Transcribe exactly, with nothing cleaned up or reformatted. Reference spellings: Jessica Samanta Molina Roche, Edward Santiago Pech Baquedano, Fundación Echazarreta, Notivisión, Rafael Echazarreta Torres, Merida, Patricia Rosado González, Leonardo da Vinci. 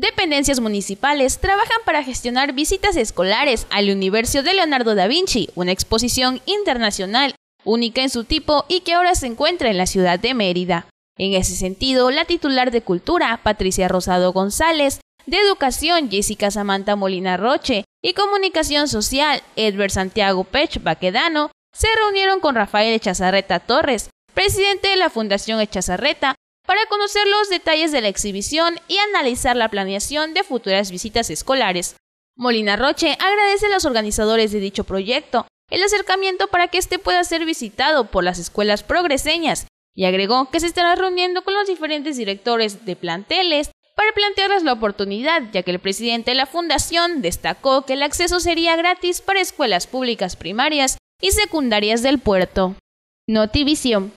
Dependencias municipales trabajan para gestionar visitas escolares al universo de Leonardo da Vinci, una exposición internacional única en su tipo y que ahora se encuentra en la ciudad de Mérida. En ese sentido, la titular de Cultura, Patricia Rosado González, de Educación, Jessica Samanta Molina Roche, y Comunicación Social, Edward Santiago Pech Baquedano, se reunieron con Rafael Echazarreta Torres, presidente de la Fundación Echazarreta, para conocer los detalles de la exhibición y analizar la planeación de futuras visitas escolares. Molina Roche agradece a los organizadores de dicho proyecto el acercamiento para que este pueda ser visitado por las escuelas progreseñas y agregó que se estará reuniendo con los diferentes directores de planteles para plantearles la oportunidad, ya que el presidente de la fundación destacó que el acceso sería gratis para escuelas públicas primarias y secundarias del puerto. Notivisión.